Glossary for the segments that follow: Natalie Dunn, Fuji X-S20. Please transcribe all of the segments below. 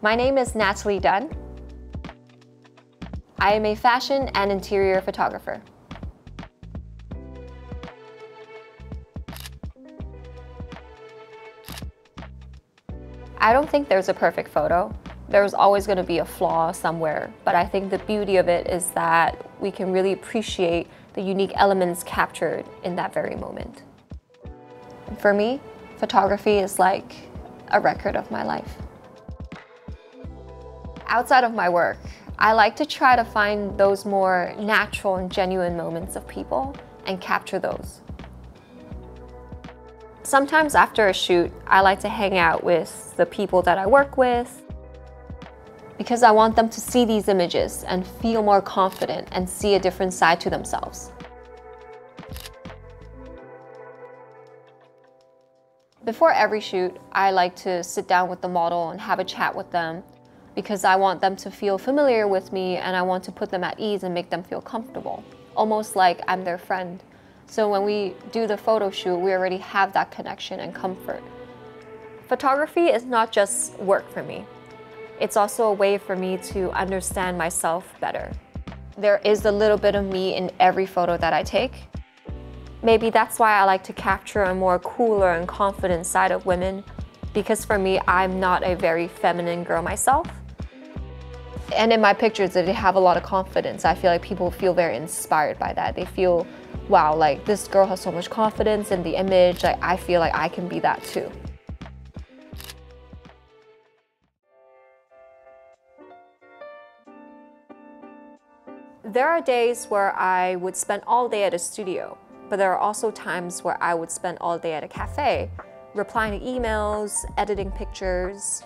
My name is Natalie Dunn. I am a fashion and interior photographer. I don't think there's a perfect photo. There's always going to be a flaw somewhere, but I think the beauty of it is that we can really appreciate the unique elements captured in that very moment. For me, photography is like a record of my life. Outside of my work, I like to try to find those more natural and genuine moments of people and capture those. Sometimes after a shoot, I like to hang out with the people that I work with because I want them to see these images and feel more confident and see a different side to themselves. Before every shoot, I like to sit down with the model and have a chat with them, because I want them to feel familiar with me and I want to put them at ease and make them feel comfortable, almost like I'm their friend. So when we do the photo shoot, we already have that connection and comfort. Photography is not just work for me. It's also a way for me to understand myself better. There is a little bit of me in every photo that I take. Maybe that's why I like to capture a more cooler and confident side of women, because for me, I'm not a very feminine girl myself. And in my pictures, they have a lot of confidence. I feel like people feel very inspired by that. They feel, wow, like this girl has so much confidence in the image. Like, I feel like I can be that too. There are days where I would spend all day at a studio, but there are also times where I would spend all day at a cafe, replying to emails, editing pictures.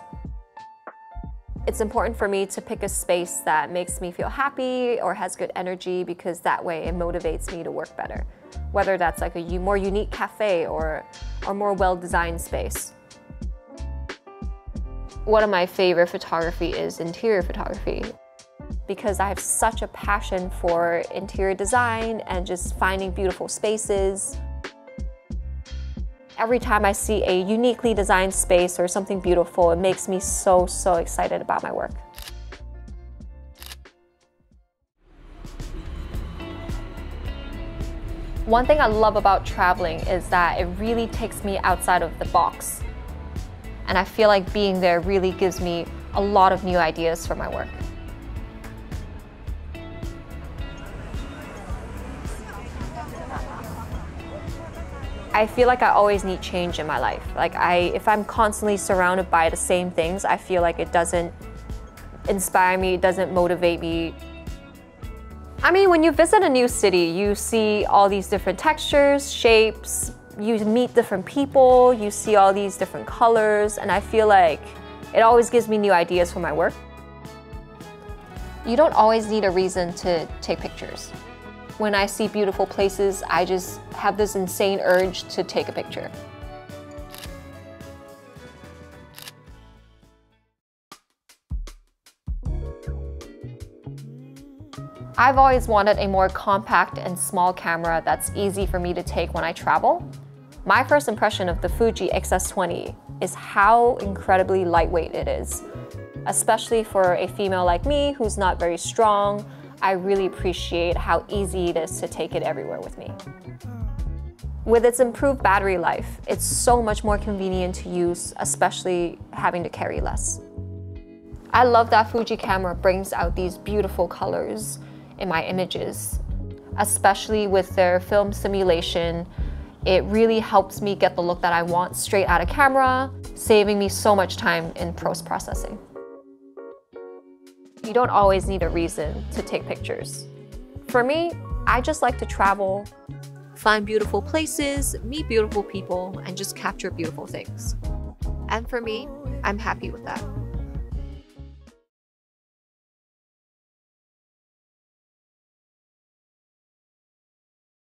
It's important for me to pick a space that makes me feel happy or has good energy, because that way it motivates me to work better. Whether that's like a more unique cafe or more well-designed space. One of my favorite photography is interior photography, because I have such a passion for interior design and just finding beautiful spaces. Every time I see a uniquely designed space or something beautiful, it makes me so, so excited about my work. One thing I love about traveling is that it really takes me outside of the box. And I feel like being there really gives me a lot of new ideas for my work. I feel like I always need change in my life. Like if I'm constantly surrounded by the same things, I feel like it doesn't inspire me, it doesn't motivate me. I mean, when you visit a new city, you see all these different textures, shapes, you meet different people, you see all these different colors, and I feel like it always gives me new ideas for my work. You don't always need a reason to take pictures. When I see beautiful places, I just have this insane urge to take a picture. I've always wanted a more compact and small camera that's easy for me to take when I travel. My first impression of the Fuji X-S20 is how incredibly lightweight it is, especially for a female like me who's not very strong. I really appreciate how easy it is to take it everywhere with me. With its improved battery life, it's so much more convenient to use, especially having to carry less. I love that Fuji camera brings out these beautiful colors in my images, especially with their film simulation. It really helps me get the look that I want straight out of camera, saving me so much time in post-processing. You don't always need a reason to take pictures. For me, I just like to travel, find beautiful places, meet beautiful people, and just capture beautiful things. And for me, I'm happy with that.